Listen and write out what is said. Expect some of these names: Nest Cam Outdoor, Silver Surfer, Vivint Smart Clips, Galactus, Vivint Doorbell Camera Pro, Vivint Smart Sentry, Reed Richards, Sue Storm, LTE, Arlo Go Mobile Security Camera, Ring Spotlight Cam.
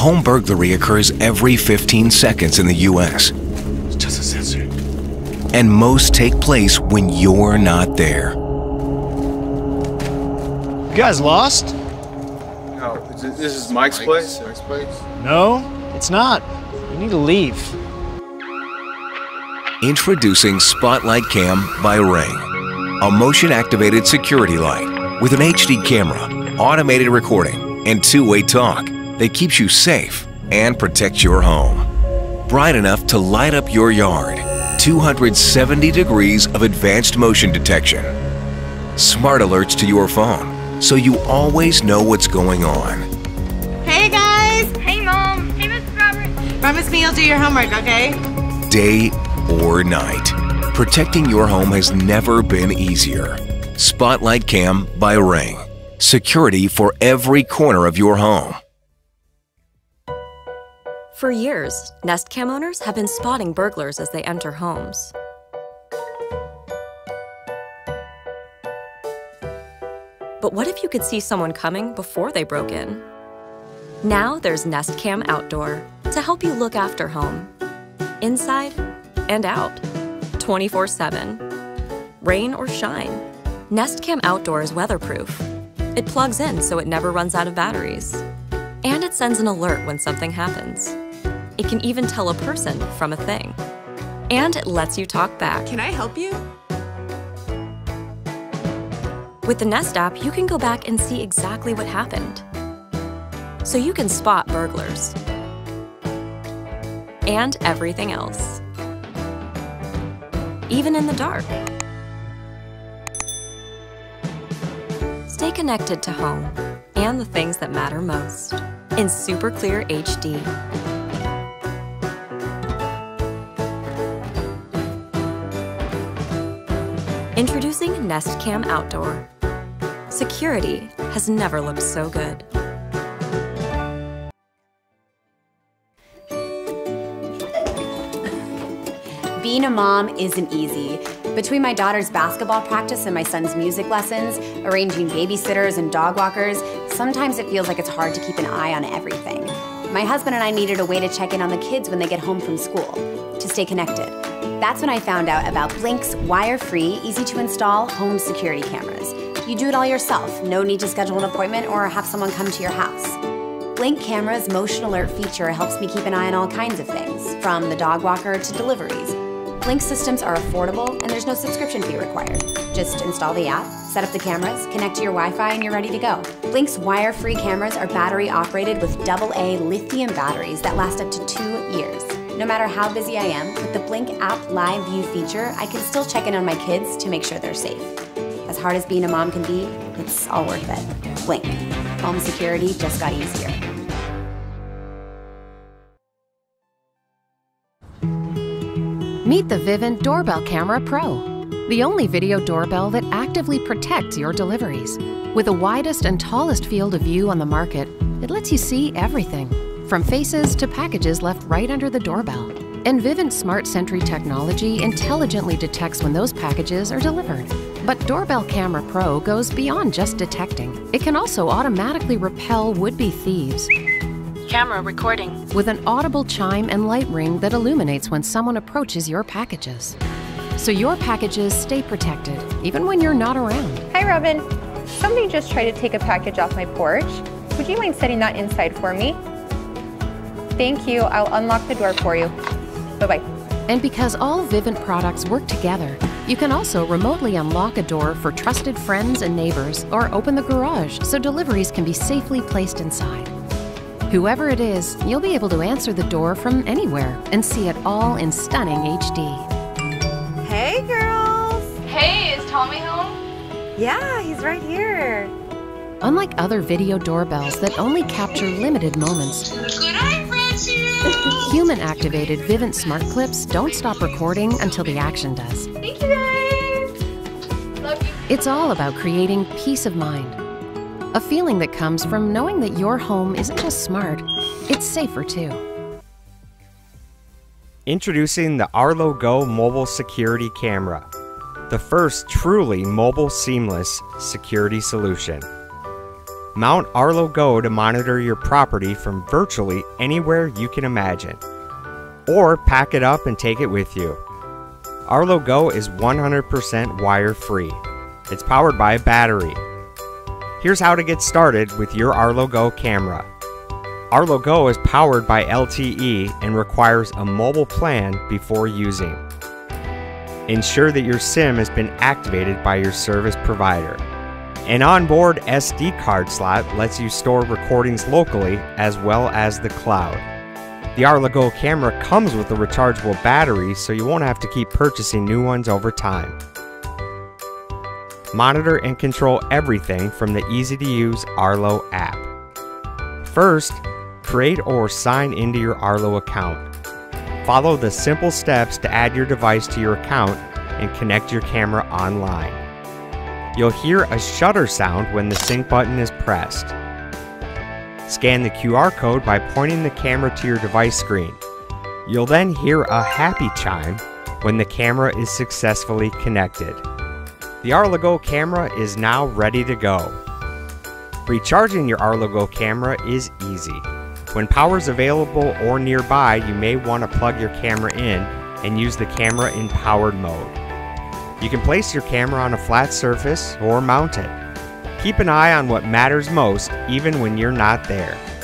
home burglary occurs every 15 seconds in the U.S. It's just a sensor. And most take place when you're not there. You guys lost? No, this is Mike's place. Mike's place? No, it's not. We need to leave. Introducing Spotlight Cam by Ring, a motion-activated security light with an HD camera, automated recording, and two-way talk that keeps you safe and protects your home. Bright enough to light up your yard, 270 degrees of advanced motion detection. Smart alerts to your phone, so you always know what's going on. Hey guys! Hey Mom! Hey Mr. Roberts! Promise me you'll do your homework, okay? Day or night, protecting your home has never been easier. Spotlight Cam by Ring. Security for every corner of your home. For years, Nest Cam owners have been spotting burglars as they enter homes. But what if you could see someone coming before they broke in? Now there's Nest Cam Outdoor to help you look after home, inside and out, 24/7. Rain or shine, Nest Cam Outdoor is weatherproof. It plugs in so it never runs out of batteries. And it sends an alert when something happens. It can even tell a person from a thing. And it lets you talk back. Can I help you? With the Nest app, you can go back and see exactly what happened, so you can spot burglars and everything else, even in the dark. Stay connected to home and the things that matter most in super clear HD. Introducing Nest Cam Outdoor. Security has never looked so good. Being a mom isn't easy. Between my daughter's basketball practice and my son's music lessons, arranging babysitters and dog walkers, sometimes it feels like it's hard to keep an eye on everything. My husband and I needed a way to check in on the kids when they get home from school, to stay connected. That's when I found out about Blink's wire-free, easy-to-install home security cameras. You do it all yourself, no need to schedule an appointment or have someone come to your house. Blink Camera's motion alert feature helps me keep an eye on all kinds of things, from the dog walker to deliveries. Blink systems are affordable and there's no subscription fee required. Just install the app, set up the cameras, connect to your Wi-Fi, and you're ready to go. Blink's wire-free cameras are battery-operated with AA lithium batteries that last up to 2 years. No matter how busy I am, with the Blink app live view feature, I can still check in on my kids to make sure they're safe. As hard as being a mom can be, it's all worth it. Blink. Home security just got easier. Meet the Vivint Doorbell Camera Pro, the only video doorbell that actively protects your deliveries. With the widest and tallest field of view on the market, it lets you see everything, from faces to packages left right under the doorbell. And Vivint Smart Sentry technology intelligently detects when those packages are delivered. But Doorbell Camera Pro goes beyond just detecting. It can also automatically repel would-be thieves. Camera recording. With an audible chime and light ring that illuminates when someone approaches your packages. So your packages stay protected, even when you're not around. Hi, Robin. Somebody just tried to take a package off my porch. Would you mind setting that inside for me? Thank you, I'll unlock the door for you. Bye-bye. And because all Vivint products work together, you can also remotely unlock a door for trusted friends and neighbors, or open the garage so deliveries can be safely placed inside. Whoever it is, you'll be able to answer the door from anywhere and see it all in stunning HD. Hey, girls! Hey, is Tommy home? Yeah, he's right here. Unlike other video doorbells that only capture limited moments, good eye, human-activated Vivint Smart Clips don't stop recording until the action does. Thank you, guys! Love you. It's all about creating peace of mind, a feeling that comes from knowing that your home isn't just smart, it's safer too. Introducing the Arlo Go Mobile Security Camera, the first truly mobile seamless security solution. Mount Arlo Go to monitor your property from virtually anywhere you can imagine, or pack it up and take it with you. Arlo Go is 100% wire-free. It's powered by a battery. Here's how to get started with your Arlo Go camera. Arlo Go is powered by LTE and requires a mobile plan before using. Ensure that your SIM has been activated by your service provider. An onboard SD card slot lets you store recordings locally as well as the cloud. The Arlo Go camera comes with a rechargeable battery, so you won't have to keep purchasing new ones over time. Monitor and control everything from the easy-to-use Arlo app. First, create or sign into your Arlo account. Follow the simple steps to add your device to your account and connect your camera online. You'll hear a shutter sound when the sync button is pressed. Scan the QR code by pointing the camera to your device screen. You'll then hear a happy chime when the camera is successfully connected. The Arlo Go camera is now ready to go. Recharging your Arlo Go camera is easy. When power is available or nearby, you may want to plug your camera in and use the camera in powered mode. You can place your camera on a flat surface or mount it. Keep an eye on what matters most even when you're not there.